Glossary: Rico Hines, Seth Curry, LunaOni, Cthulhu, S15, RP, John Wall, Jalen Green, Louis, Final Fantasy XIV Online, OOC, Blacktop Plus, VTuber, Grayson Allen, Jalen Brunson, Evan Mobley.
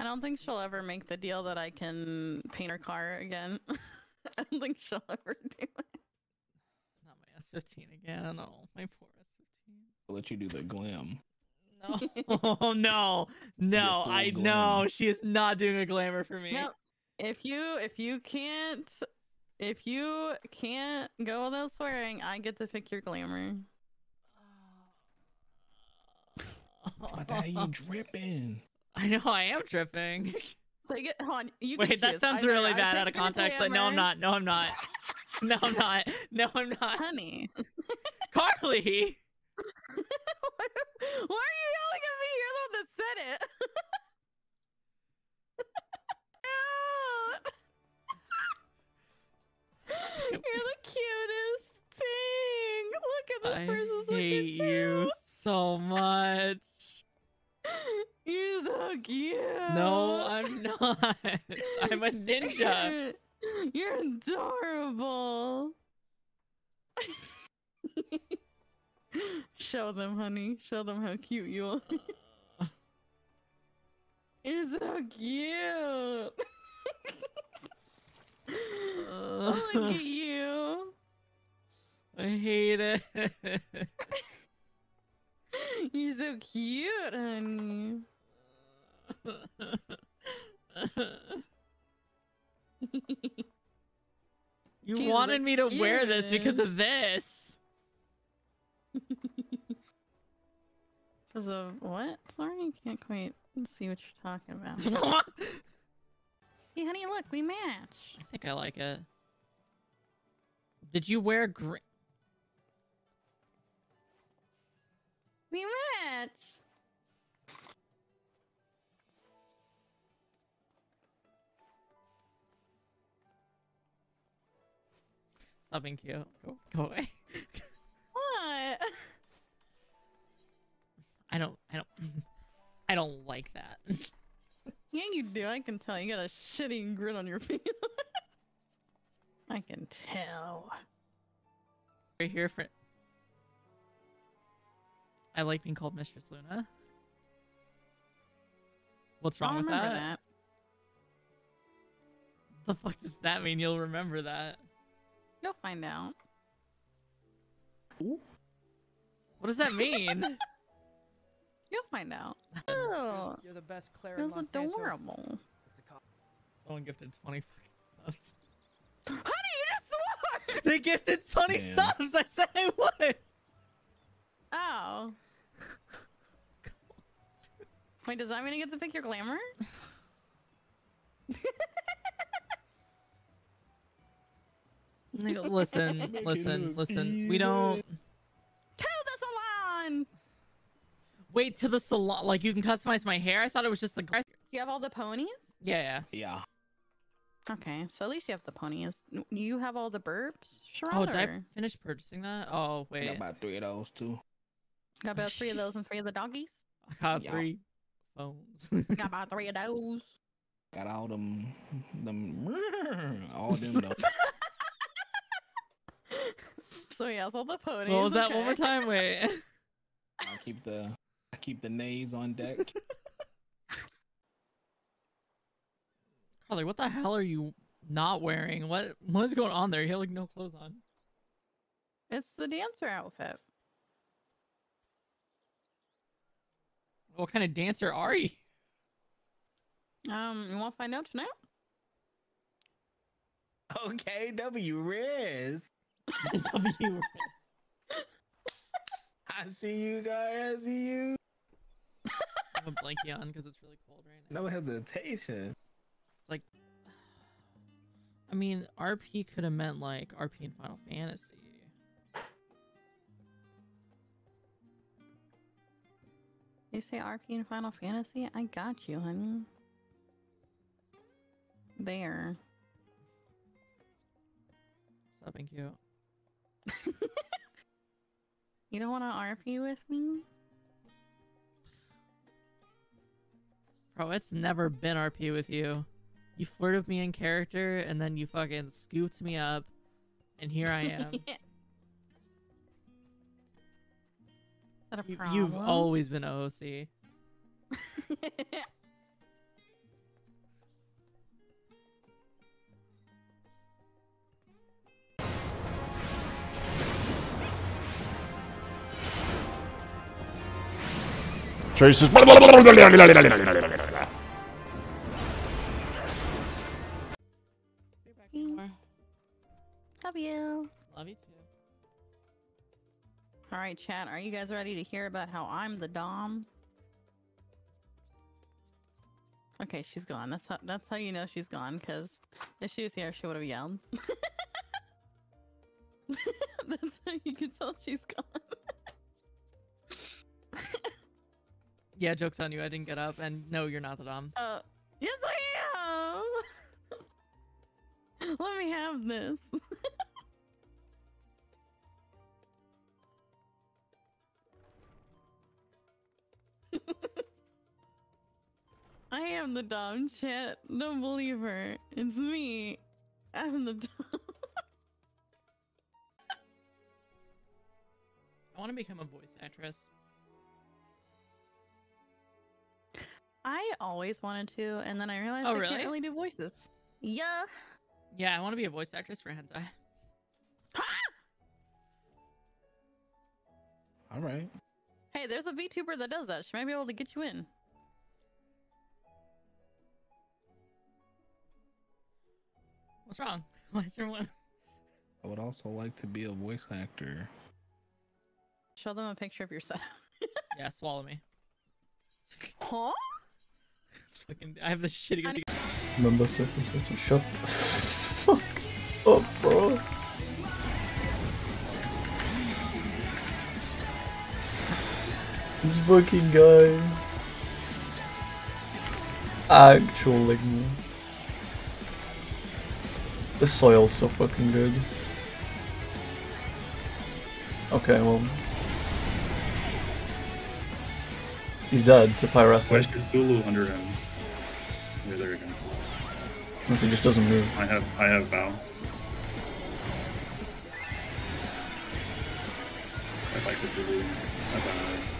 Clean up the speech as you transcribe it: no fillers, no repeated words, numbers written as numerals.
I don't think she'll ever make the deal that I can paint her car again. I don't think she'll ever do it. Not my S15 again. Oh, my poor S15. I'll let you do the glam. No. Oh, no. No, I know. She is not doing a glamour for me. No. If you can't go without swearing, I get to pick your glamour. But that you dripping. I know I am dripping. So you get, hold on, you wait, that choose. Sounds really bad out of context. Like, no, I'm not. No, I'm not. No, I'm not. No, I'm not. Honey. Carly. Why are you yelling at me? You're the one that said it. You're the cutest thing. Look at this person's looking. I hate you so much. You're so cute. No, I'm not. I'm a ninja. You're adorable. Show them, honey. Show them how cute you are. You're so cute. Oh, look at you. I hate it. You're so cute, honey. You she wanted me to cute. Wear this because of this. Because of what? Sorry, I can't quite see what you're talking about. Hey, honey, look, we match. I think I like it. Did you wear green? We match. Stop being cute. Go away. What? I don't like that. Yeah, you do. I can tell. You got a shitty grin on your face. I can tell. We're here for. I like being called Mistress Luna. What's wrong with that? The fuck does that mean? You'll remember that. You'll find out. Ooh. What does that mean? You'll find out. You're the best Claire in Los Angeles. It was adorable. Someone gifted 20 fucking subs. Honey, you just swore! They gifted 20 subs! I said I would! Oh. Wait, does that mean you get to pick your glamour? listen. We don't... To the salon! Wait, to the salon? Like, you can customize my hair? I thought it was just the... You have all the ponies? Yeah. Okay, so at least you have the ponies. You have all the burps, Sherrod? Oh, did I finish purchasing that? Oh, wait. I got about 3 of those, too. Got about 3 of those and 3 of the doggies? I got 3 phones. Got about 3 of those. Got all them... all them, though. So he has all the ponies. What was that? One more time? Wait. I keep the nays on deck. Carly, what the hell are you not wearing? What is going on there? You have like no clothes on. It's the dancer outfit. What kind of dancer are you? You want to find out tonight? Okay, W-Riz. W-Riz. I see you guys. I see you. I'm gonna blankie on because it's really cold right now. No hesitation. Like, I mean, RP could have meant like RP in Final Fantasy. You say RP in Final Fantasy? I got you, honey. There. Stop being cute. You don't want to RP with me? Bro, it's never been RP with you. You flirted with me in character, and then you fucking scooped me up, and here I am. Yeah. Is that a problem? You've always been OOC. Traces. Love you. Love you too. All right, chat. Are you guys ready to hear about how I'm the dom? Okay, she's gone. That's how you know she's gone, because if she was here, she would have yelled. That's how you can tell she's gone. Yeah, joke's on you. I didn't get up, and no, you're not the dom. Yes, I am. Let me have this. I am the dom, chat. Don't believe her. It's me. I'm the dom. I want to become a voice actress. I always wanted to, and then I realized I can't really do voices. Yeah. Yeah, I want to be a voice actress for hentai. All right. Hey, there's a VTuber that does that. She might be able to get you in. What's wrong? Why is there one? I would also like to be a voice actor. Show them a picture of your setup. Yeah, swallow me. Huh? Fucking, I have the shittiest. Remember such a shop. Fuck up, bro. This fucking guy. Actually. The soil's so fucking good. Okay, well... He's dead to Pyretto. Why is Cthulhu under him? Yeah, there we go. Unless he just doesn't move. I have Vow. I like Cthulhu. I have